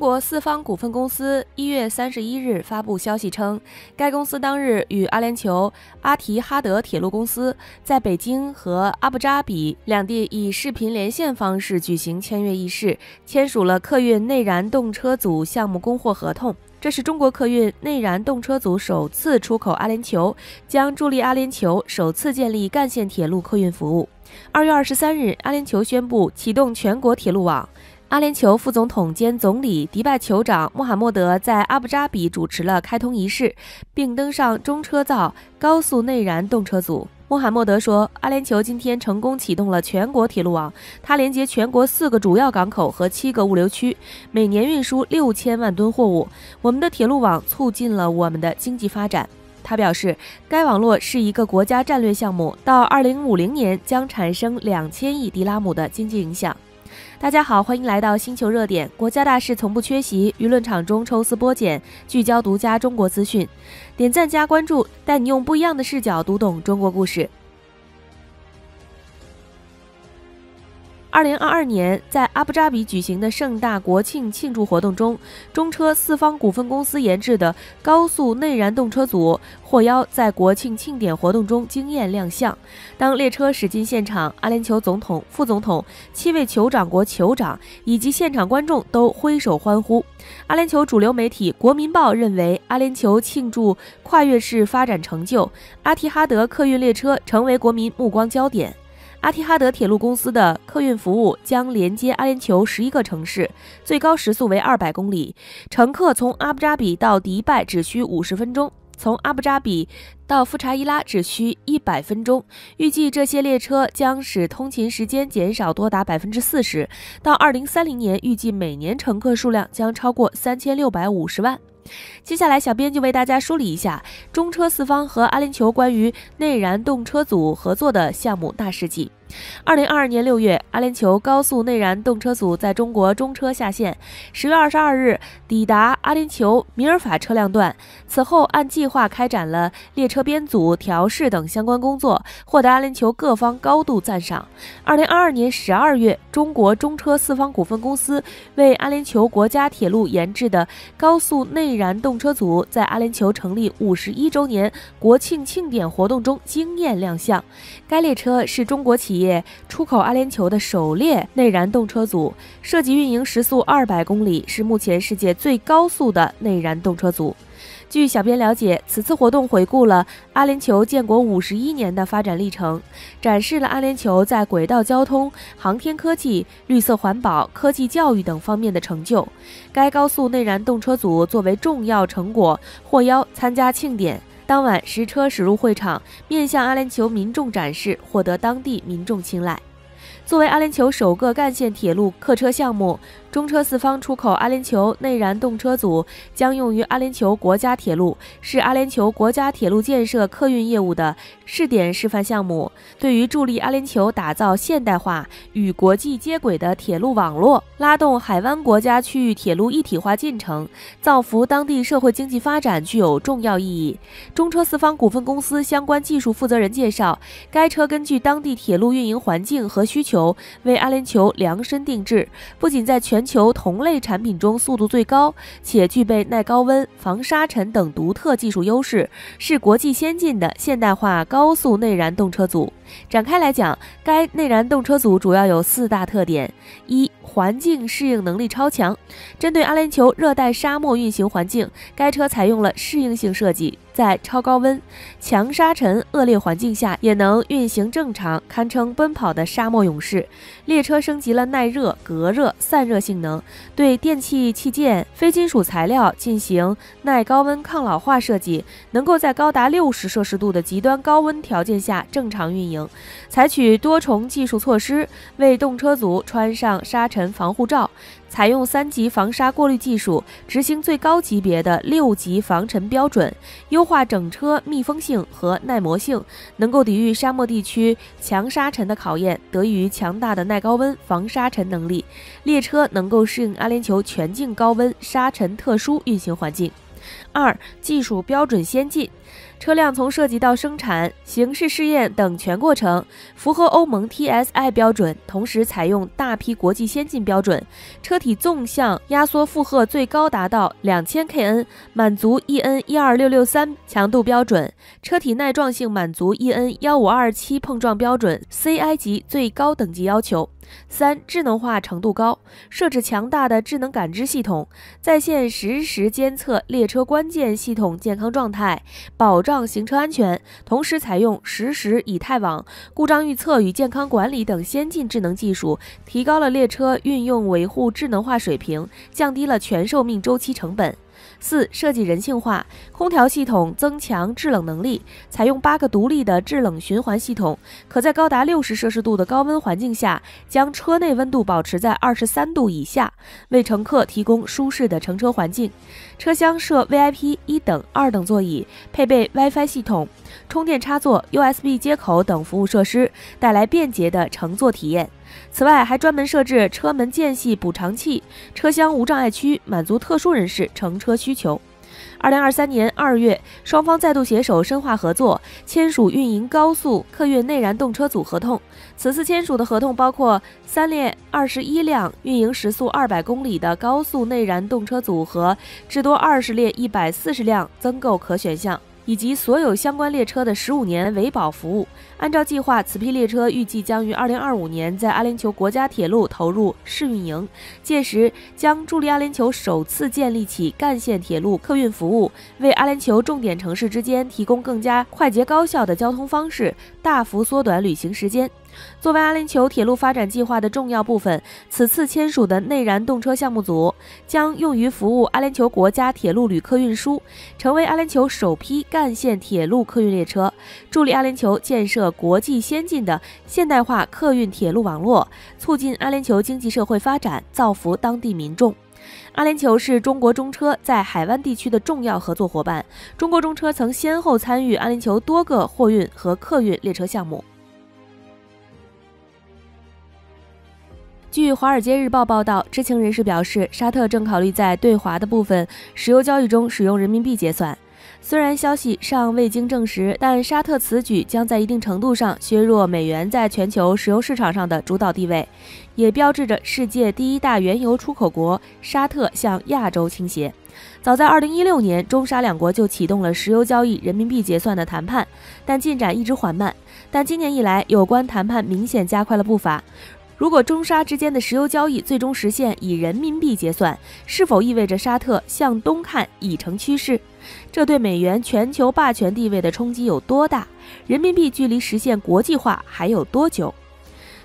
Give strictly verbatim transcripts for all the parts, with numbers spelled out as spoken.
中国四方股份公司一月三十一日发布消息称，该公司当日与阿联酋阿提哈德铁路公司在北京和阿布扎比两地以视频连线方式举行签约仪式，签署了客运内燃动车组项目供货合同。 这是中国客运内燃动车组首次出口阿联酋，将助力阿联酋首次建立干线铁路客运服务。二月二十三日，阿联酋宣布启动全国铁路网。阿联酋副总统兼总理、迪拜酋长穆罕默德在阿布扎比主持了开通仪式，并登上中车造高速内燃动车组。 穆罕默德说，阿联酋今天成功启动了全国铁路网，它连接全国四个主要港口和七个物流区，每年运输六千万吨货物。我们的铁路网促进了我们的经济发展。他表示，该网络是一个国家战略项目，到二零五零年将产生两千亿迪拉姆的经济影响。 大家好，欢迎来到星球热点。国家大事从不缺席，舆论场中抽丝剥茧，聚焦独家中国资讯。点赞加关注，带你用不一样的视角读懂中国故事。二零二二年，在阿布扎比举行的盛大国庆庆祝活动中，中车四方股份公司研制的高速内燃动车组获邀在国庆庆典活动中惊艳亮相。当列车驶进现场，阿联酋总统、副总统、七位酋长国酋长以及现场观众都挥手欢呼。阿联酋主流媒体《国民报》认为，阿联酋庆祝跨越式发展成就，阿提哈德客运列车成为国民目光焦点。 阿提哈德铁路公司的客运服务将连接阿联酋十一个城市，最高时速为二百公里。乘客从阿布扎比到迪拜只需五十分钟，从阿布扎比到富查伊拉只需一百分钟。预计这些列车将使通勤时间减少多达百分之四十。到二零三零年，预计每年乘客数量将超过三千六百五十万。 接下来，小编就为大家梳理一下中车四方和阿联酋关于内燃动车组合作的项目大事记。二零二二年六月，阿联酋高速内燃动车组在中国中车下线，十月二十二日抵达阿联酋米尔法车辆段。此后，按计划开展了列车编组、调试等相关工作，获得阿联酋各方高度赞赏。二零二二年十二月，中国中车四方股份公司为阿联酋国家铁路研制的高速内燃 内燃动车组在阿联酋成立五十一周年国庆庆典活动中惊艳亮相。该列车是中国企业出口阿联酋的首列内燃动车组，设计运营时速二百公里，是目前世界最高速的内燃动车组。 据小编了解，此次活动回顾了阿联酋建国五十一年的发展历程，展示了阿联酋在轨道交通、航天科技、绿色环保、科技教育等方面的成就。该高速内燃动车组作为重要成果获邀参加庆典。当晚，实车驶入会场，面向阿联酋民众展示，获得当地民众青睐。 作为阿联酋首个干线铁路客车项目，中车四方出口阿联酋内燃动车组将用于阿联酋国家铁路，是阿联酋国家铁路建设客运业务的试点示范项目，对于助力阿联酋打造现代化与国际接轨的铁路网络，拉动海湾国家区域铁路一体化进程，造福当地社会经济发展具有重要意义。中车四方股份公司相关技术负责人介绍，该车根据当地铁路运营环境和需求为阿联酋量身定制，不仅在全球同类产品中速度最高，且具备耐高温、防沙尘等独特技术优势，是国际先进的现代化高速内燃动车组。展开来讲，该内燃动车组主要有四大特点：一、环境适应能力超强。针对阿联酋热带沙漠运行环境，该车采用了适应性设计。 在超高温、强沙尘、恶劣环境下也能运行正常，堪称奔跑的沙漠勇士。列车升级了耐热、隔热、散热性能，对电气器件、非金属材料进行耐高温抗老化设计，能够在高达六十摄氏度的极端高温条件下正常运营。采取多重技术措施，为动车组穿上沙尘防护罩。 采用三级防沙过滤技术，执行最高级别的六级防尘标准，优化整车密封性和耐磨性，能够抵御沙漠地区强沙尘的考验，得益于强大的耐高温防沙尘能力。列车能够适应阿联酋全境高温沙尘特殊运行环境。二、技术标准先进，车辆从设计到生产、形式试验等全过程符合欧盟 T S I 标准，同时采用大批国际先进标准，车体纵向压缩负荷最高达到 两千K N， 满足 E N 一二六六三 强度标准，车体耐撞性满足 E N 一五二七 碰撞标准 C I 级最高等级要求。 三、智能化程度高，设置强大的智能感知系统，在线实时监测列车关键系统健康状态，保障行车安全。同时采用实时以太网、故障预测与健康管理等先进智能技术，提高了列车运用维护智能化水平，降低了全寿命周期成本。 四、设计人性化，空调系统增强制冷能力，采用八个独立的制冷循环系统，可在高达六十摄氏度的高温环境下，将车内温度保持在二十三度以下，为乘客提供舒适的乘车环境。车厢设 V I P 一等、二等座椅，配备 WiFi 系统、充电插座、U S B 接口等服务设施，带来便捷的乘坐体验。 此外，还专门设置车门间隙补偿器、车厢无障碍区，满足特殊人士乘车需求。二零二三年二月，双方再度携手深化合作，签署运营高速客运内燃动车组合同。此次签署的合同包括三列二十一辆运营时速二百公里的高速内燃动车组合，至多二十列一百四十辆增购可选项， 以及所有相关列车的十五年维保服务。按照计划，此批列车预计将于二零二五年在阿联酋国家铁路投入试运营，届时将助力阿联酋首次建立起干线铁路客运服务，为阿联酋重点城市之间提供更加快捷高效的交通方式，大幅缩短旅行时间。 作为阿联酋铁路发展计划的重要部分，此次签署的内燃动车项目组将用于服务阿联酋国家铁路旅客运输，成为阿联酋首批干线铁路客运列车，助力阿联酋建设国际先进的现代化客运铁路网络，促进阿联酋经济社会发展，造福当地民众。 阿联酋是中国中车在海湾地区的重要合作伙伴，中国中车曾先后参与阿联酋多个货运和客运列车项目。 据《华尔街日报》报道，知情人士表示，沙特正考虑在对华的部分石油交易中使用人民币结算。虽然消息尚未经证实，但沙特此举将在一定程度上削弱美元在全球石油市场上的主导地位，也标志着世界第一大原油出口国沙特向亚洲倾斜。 早在二零一六年，中沙两国就启动了石油交易人民币结算的谈判，但进展一直缓慢。但今年以来，有关谈判明显加快了步伐。 如果中沙之间的石油交易最终实现以人民币结算，是否意味着沙特向东看已成趋势？这对美元全球霸权地位的冲击有多大？人民币距离实现国际化还有多久？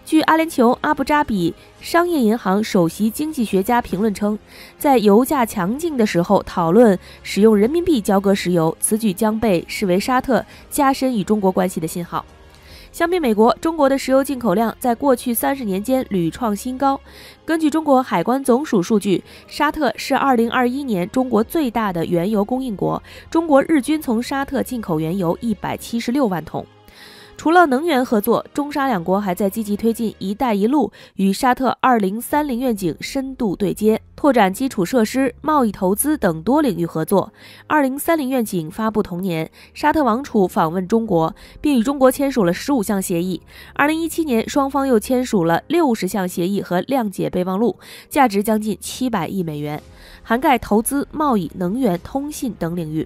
据阿联酋阿布扎比商业银行首席经济学家评论称，在油价强劲的时候讨论使用人民币交割石油，此举将被视为沙特加深与中国关系的信号。 相比美国，中国的石油进口量在过去三十年间屡创新高。根据中国海关总署数据，沙特是二零二一年中国最大的原油供应国。中国日均从沙特进口原油一百七十六万桶。除了能源合作，中沙两国还在积极推进“一带一路”与沙特二零三零愿景深度对接，拓展基础设施、贸易投资等多领域合作。二零三零愿景发布同年，沙特王储访问中国，并与中国签署了十五项协议。二零一七年，双方又签署了六十项协议和谅解备忘录，价值将近七百亿美元，涵盖投资、贸易、能源、通信等领域。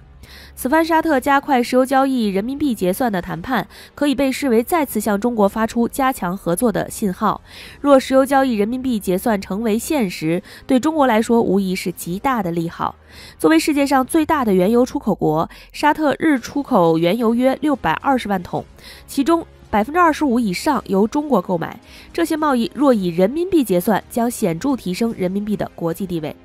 此番沙特加快石油交易人民币结算的谈判，可以被视为再次向中国发出加强合作的信号。若石油交易人民币结算成为现实，对中国来说无疑是极大的利好。作为世界上最大的原油出口国，沙特日出口原油约六百二十万桶，其中 百分之二十五 以上由中国购买。这些贸易若以人民币结算，将显著提升人民币的国际地位。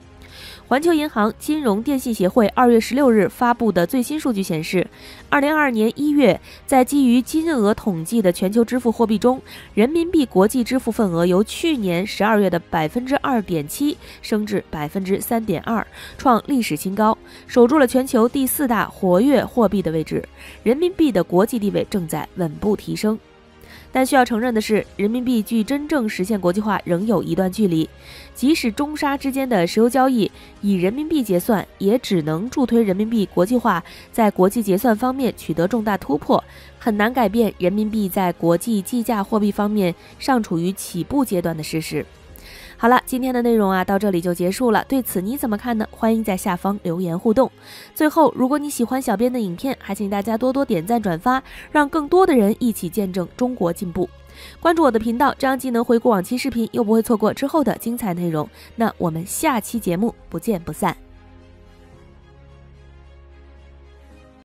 环球银行金融电信协会二月十六日发布的最新数据显示， 二零二二年一月，在基于金额统计的全球支付货币中，人民币国际支付份额由去年十二月的 百分之二点七 升至 百分之三点二， 创历史新高，守住了全球第四大活跃货币的位置。人民币的国际地位正在稳步提升。但需要承认的是，人民币距真正实现国际化仍有一段距离。即使中沙之间的石油交易以人民币结算，也只能助推人民币国际化在国际结算方面取得重大突破，很难改变人民币在国际计价货币方面尚处于起步阶段的事实。 好了，今天的内容啊，到这里就结束了。对此你怎么看呢？欢迎在下方留言互动。最后，如果你喜欢小编的影片，还请大家多多点赞转发，让更多的人一起见证中国进步。关注我的频道，这样既能回顾往期视频，又不会错过之后的精彩内容。那我们下期节目不见不散。